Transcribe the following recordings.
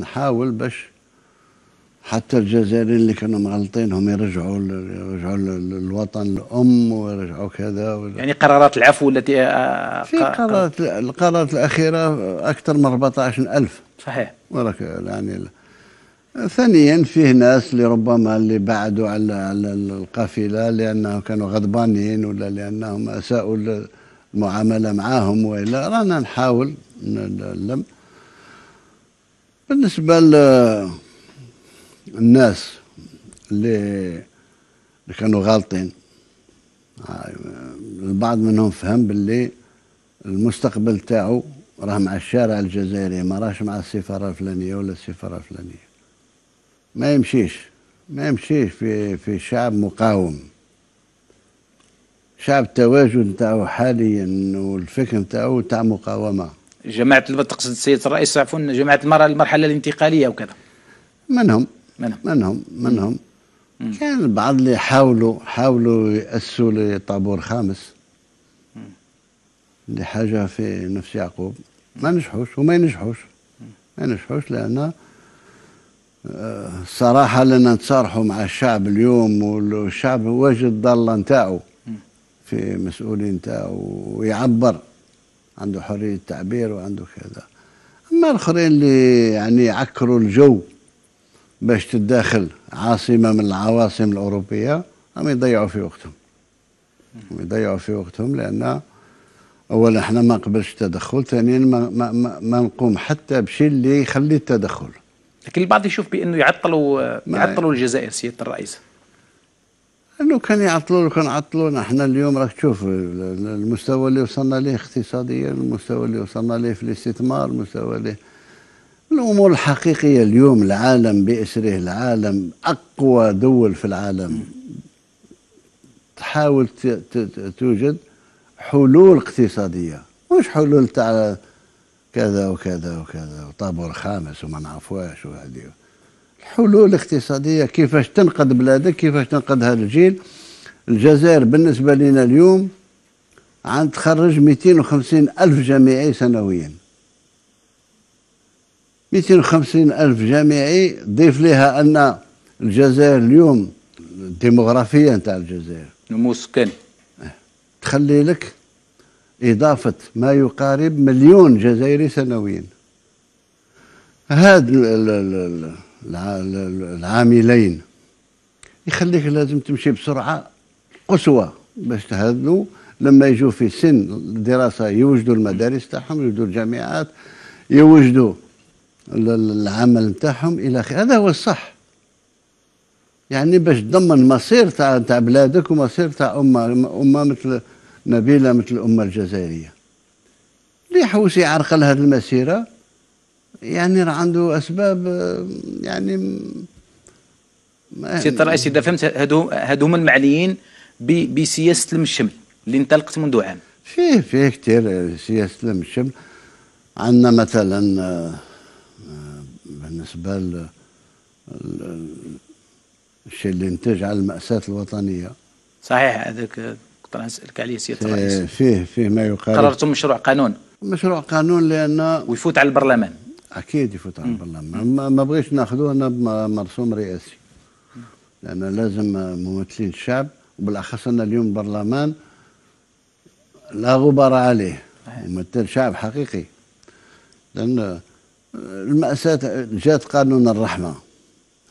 نحاول باش حتى الجزائريين اللي كانوا مغلطين هم يرجعوا للوطن الام ويرجعوا كذا يعني قرارات العفو التي في القرارات الاخيره اكثر من 14,000 صحيح. وراك يعني ثانيا فيه ناس اللي ربما اللي بعدوا على القافله لانهم كانوا غضبانين ولا لانهم اساءوا المعامله معاهم والا رانا نحاول نلم. بالنسبه للناس اللي كانوا غالطين البعض منهم فهم باللي المستقبل تاعو راه مع الشارع الجزائري ما راهش مع السفاره الفلانيه ولا السفاره الفلانيه. ما يمشيش في شعب مقاوم. شعب التواجد نتاعو حاليا والفكر نتاعو تاع مقاومه. جماعة تقصد السيد الرئيس عفوا جماعة المرحلة الانتقالية وكذا. منهم كان البعض اللي حاولوا يأسوا لطابور خامس لحاجة في نفس يعقوب ما نجحوش لأن الصراحة لنا نتصارحوا مع الشعب اليوم والشعب واجد الضالة نتاعو في مسؤولين نتاعو ويعبر عنده حرية التعبير وعنده كذا. أما الآخرين اللي يعني عكروا الجو باش تتداخل عاصمة من العواصم الأوروبية هم يضيعوا في وقتهم لأن أولا احنا ما نقبلش التدخل، ثانيا ما نقوم حتى بشيء اللي يخلي التدخل. لكن البعض يشوف بأنه يعطلوا الجزائر سيادة الرئيس. لو كان يعطلونا احنا اليوم راك تشوف المستوى اللي وصلنا ليه اقتصاديا، المستوى اللي وصلنا ليه في الاستثمار، المستوى اللي الامور الحقيقيه اليوم العالم باسره، العالم اقوى دول في العالم تحاول توجد حلول اقتصاديه، مش حلول تاع كذا وكذا وكذا وطابور خامس وما نعرفوهاش وهذه. الحلول الاقتصادية كيفاش تنقذ بلادك، كيفاش تنقذ هذا الجيل. الجزائر بالنسبة لنا اليوم عن تخرج 250,000 جامعي سنويا، 250,000 جامعي. ضيف لها أن الجزائر اليوم الديموغرافية نتاع الجزائر نمو سكاني تخلي لك إضافة ما يقارب 1,000,000 جزائري سنويا. هذا العاملين يخليك لازم تمشي بسرعه قصوى باش تهذلوا. لما يجوا في سن الدراسه يوجدوا المدارس تاعهم، يوجدوا الجامعات، يوجدوا العمل تاعهم الى اخره. هذا هو الصح يعني باش تضمن مصير تاع بلادك ومصير تاع امه مثل نبيله، مثل الامه الجزائريه. اللي يحوس يعرقل هذه المسيره يعني راه عنده اسباب يعني. سيد الرئيس اذا فهمت هادو هما المعنيين بسياسه لم الشمل اللي انطلقت منذ عام. فيه كثير سياسه لم الشمل. عندنا مثلا بالنسبه الشيء اللي انتج على المأساة الوطنيه صحيح، هذاك كنت نسالك عليه سياده الرئيس. فيه ما يقال قررتم مشروع قانون لان ويفوت على البرلمان. أكيد يفوت على البرلمان، ما بغيتش ناخذوه أنا بمرسوم رئاسي لأن لازم ممثلين الشعب وبالأخص أن اليوم البرلمان لا غبار عليه، ممثل شعب حقيقي. لأن المأساة جات قانون الرحمة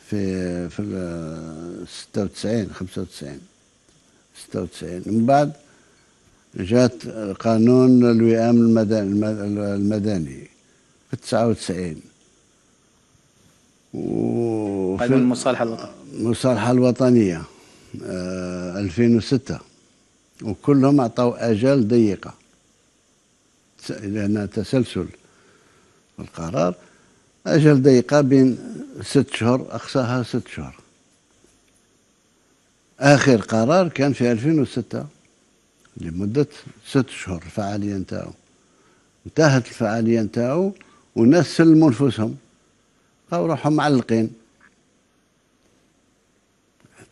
في 96 95 96 من بعد جات قانون الوئام المدني في 99 قانون المصالحة الوطنية 2006 وكلهم أعطوا آجال ضيقة لأنها تسلسل القرار. آجال ضيقة بين 6 شهور، أقصاها 6 شهور. آخر قرار كان في 2006 لمدة 6 شهور الفعالية نتاعو. انتهت الفعالية نتاعو وناس سلموا نفوسهم بقاو روحهم معلقين.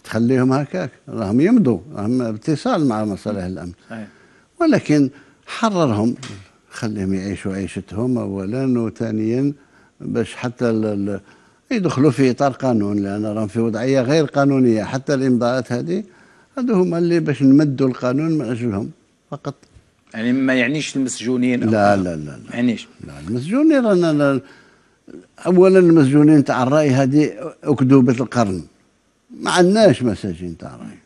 تخليهم هكاك راهم يمضوا، راهم اتصال مع مصالح الامن ولكن حررهم، خليهم يعيشوا عيشتهم اولا وثانيا باش حتى يدخلوا في اطار قانون، لان راهم في وضعيه غير قانونيه. حتى الامضاءات هذه هذو هما اللي باش نمدوا القانون من اجلهم فقط. يعني ما يعنيش المسجونين؟ لا لا لا لا ما يعنيش. لا المسجونين رانا اولا المسجونين تاع الراي هذه اكذوبه القرن، ما عندناش مساجين تاع الراي.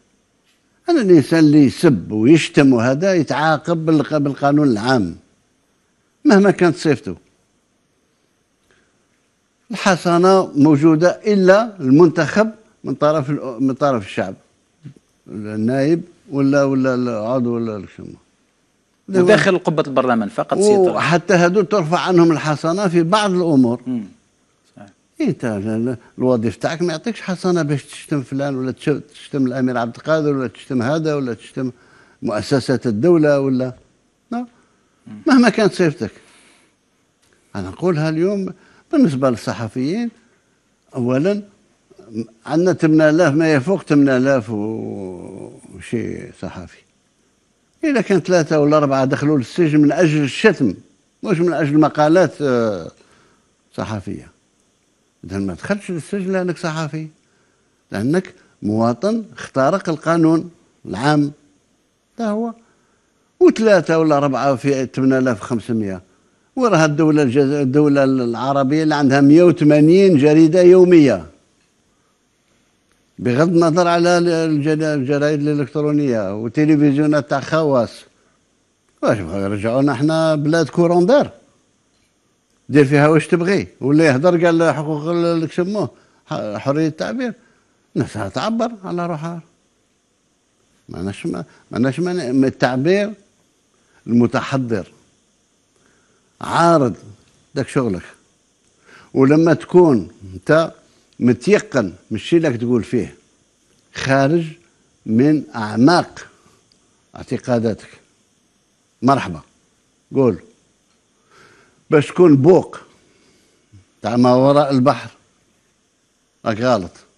انا الانسان اللي يسب ويشتم وهذا يتعاقب بالقانون العام مهما كانت صفته. الحصانه موجوده الا المنتخب من طرف الشعب، النائب ولا عضو ولا الشمه داخل قبه البرلمان فقط سيطره. وحتى هذو ترفع عنهم الحصانه في بعض الامور. انت الوظيفه تاعك ما يعطيكش حصانه باش تشتم فلان ولا تشتم الامير عبد القادر ولا تشتم هذا ولا تشتم مؤسسات الدوله ولا مهما كانت صفتك. انا نقولها اليوم بالنسبه للصحفيين، اولا عندنا 8000 ما يفوق 8000 وشي صحفي. اذا كان 3 ولا 4 دخلوا للسجن من اجل الشتم مش من اجل مقالات صحفيه، اذا ما دخلتش للسجن لانك صحفي، لانك مواطن اخترق القانون العام. هذا هو. و3 ولا 4 في 8500، وراها الدولة العربية اللي عندها 180 جريدة يومية، بغض النظر على الجرائد الإلكترونية والتلفزيونات تاع خواص. واش بغاو يرجعونا حنا بلاد كوروندار دير فيها واش تبغي ولا يهضر قال حقوق اللي يسموه حرية التعبير، ناسها تعبر على روحها. معناش من التعبير. المتحضر عارض داك شغلك، ولما تكون انت متيقن من الشيء اللي تقول فيه خارج من اعماق اعتقاداتك، مرحبا قول. باش تكون بوق تاع ما وراء البحر راك غالط.